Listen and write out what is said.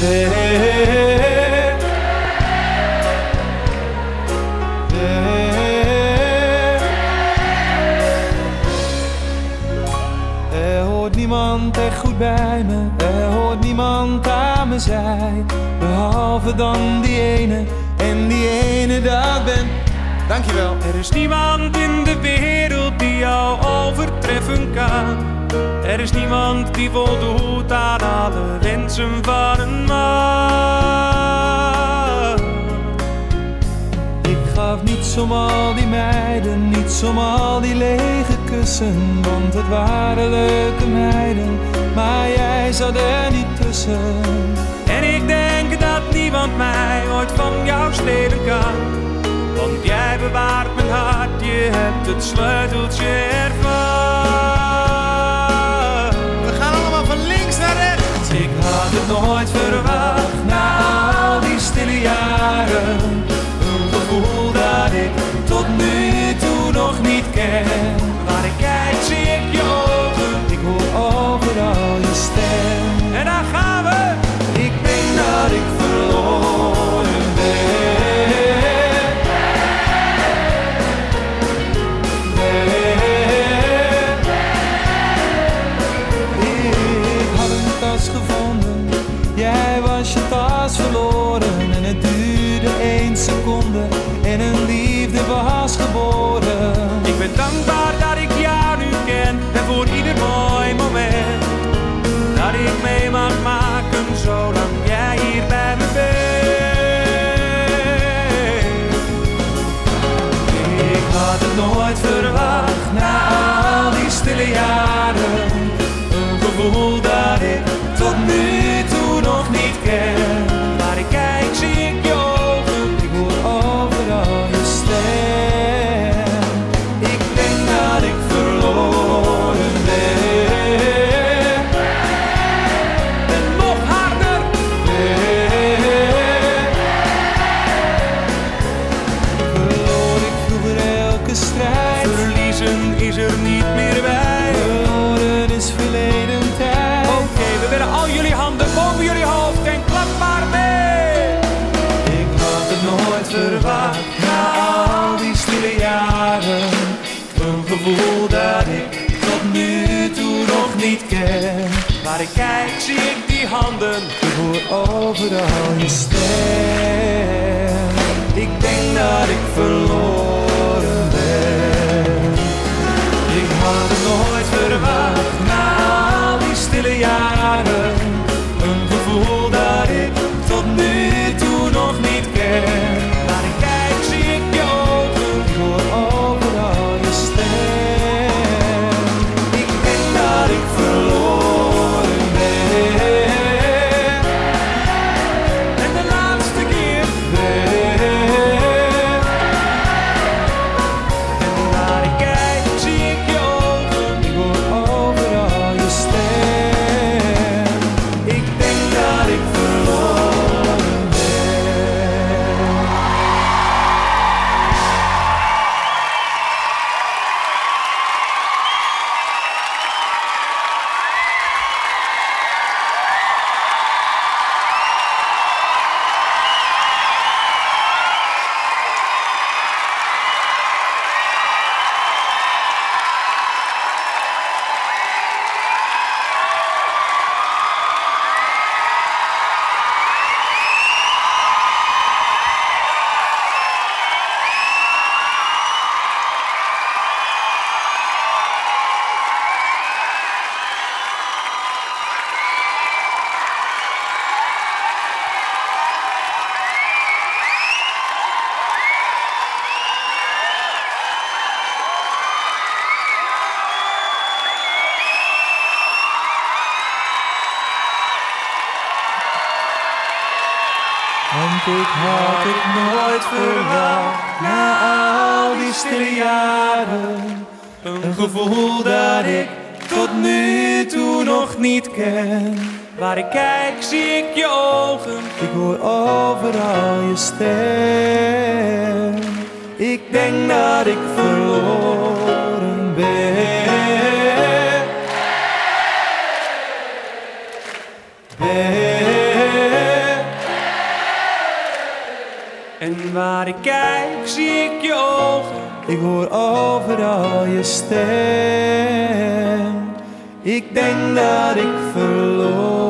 Er hoort niemand echt goed bij me, er hoort niemand aan me zij, behalve dan die ene, en die ene dat ben. Dankjewel. Er is niemand in de wereld die jou overtreffen kan. Er is niemand die voldoet aan alle wensen van een man. Ik gaf niets om al die meiden, niets om al die lege kussen, want het waren leuke meiden, maar jij zat er niet tussen. En ik denk dat niemand mij ooit van jou stelen kan, want jij bewaart mijn hart, je hebt het sleuteltje ervan. Ik had het nooit verwacht, na al die stille jaren, een gevoel dat ik tot nu toe nog niet ken. Waar ik kijk zie ik je ogen, ik hoor overal je stem. En daar gaan we! Ik denk dat ik verloren ben. Ik had een tas gevonden. Jij was je tas verloren en het duurde 1 seconde en een liefde was geboren. Ik ben dankbaar dat ik jou nu ken en voor ieder mooi moment dat ik mee mag maken zolang jij hier bij me bent. Ik had het nooit verwacht, na al die stille jaren, een gevoel dat ik tot nu nog niet ken. Waar ik kijk zie ik je ogen, ik hoor overal je stem. Ik denk dat ik verloren ben. En nog harder. Verloor ik vroeger elke strijd. Verliezen is er niet meer bij. Verloren is verleden tijd. Oké, we willen al jullie handen boven jullie hoofd en klap maar mee. Ik had het nooit verwacht, na al die stille jaren, een gevoel dat ik tot nu toe nog niet ken. Waar ik kijk zie ik die handen, ik hoor overal je stem. Ik denk dat ik verloren ben. Ik had het nooit verwacht, na al die stille jaren, een gevoel dat ik tot nu toe nog niet ken. Waar ik kijk zie ik je ogen, ik hoor overal je stem. Ik denk dat ik verloren ben. En de laatste keer ben. En waar ik kijk zie ik je ogen, ik hoor overal je stem. Ik denk dat ik verloren ben. Want ik had het nooit verwacht, na al die stille jaren, een gevoel dat ik tot nu toe nog niet ken. Waar ik kijk zie ik je ogen, ik hoor overal je stem. Ik denk dat ik verloren ben. Ben. En waar ik kijk zie ik je ogen. Ik hoor overal je stem. Ik denk dat ik verloor.